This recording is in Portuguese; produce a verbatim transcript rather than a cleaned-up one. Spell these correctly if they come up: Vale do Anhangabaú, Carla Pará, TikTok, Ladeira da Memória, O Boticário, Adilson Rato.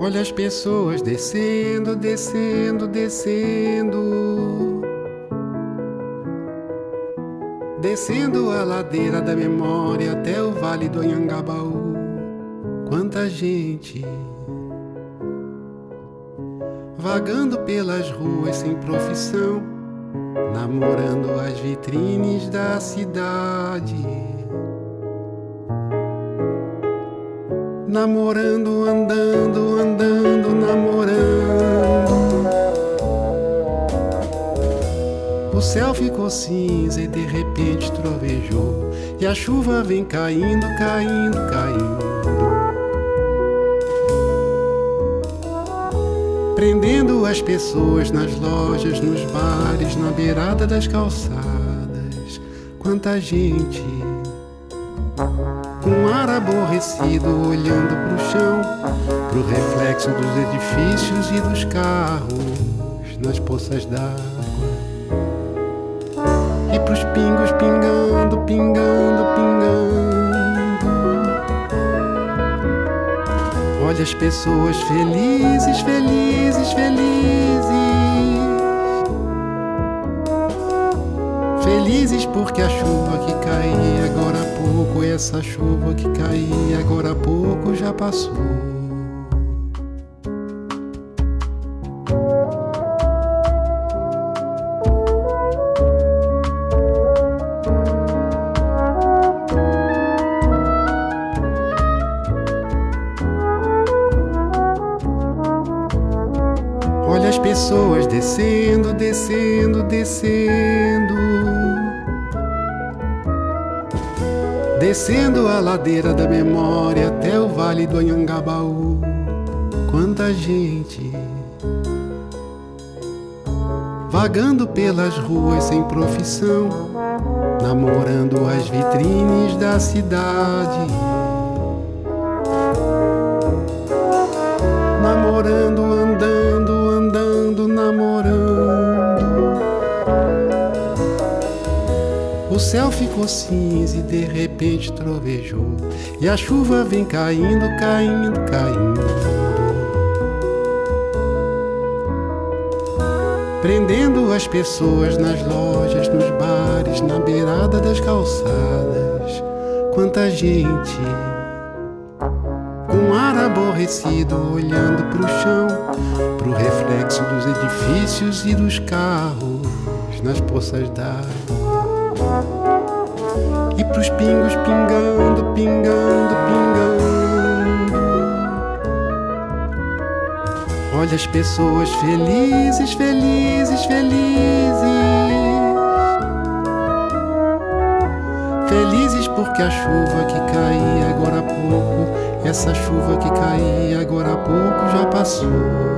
Olha as pessoas descendo, descendo, descendo, descendo a ladeira da memória até o Vale do Anhangabaú. Quanta gente vagando pelas ruas sem profissão, namorando as vitrines da cidade, namorando, andando, andando, namorando. O céu ficou cinza e de repente trovejou, e a chuva vem caindo, caindo, caindo, prendendo as pessoas nas lojas, nos bares, na beirada das calçadas. Quanta gente com ar aborrecido, olhando pro chão, pro reflexo dos edifícios e dos carros nas poças d'água, e pros pingos pingando, pingando, pingando. Olha as pessoas felizes, felizes, felizes, felizes porque a chuva que caía agora há pouco, essa chuva que caía agora há pouco já passou. Olha as pessoas descendo, descendo, descendo, descendo a ladeira da memória até o Vale do Anhangabaú. Quanta gente vagando pelas ruas sem profissão, namorando as vitrines da cidade, namorando, andando, andando, namorando. O céu ficou cinza e de repente trovejou, e a chuva vem caindo, caindo, caindo, prendendo as pessoas nas lojas, nos bares, na beirada das calçadas. Quanta gente com ar aborrecido, olhando pro chão, pro reflexo dos edifícios e dos carros nas poças d'água, e pros pingos pingando, pingando, pingando. Olha as pessoas felizes, felizes, felizes, felizes porque a chuva que caía agora há pouco, essa chuva que caía agora há pouco já passou.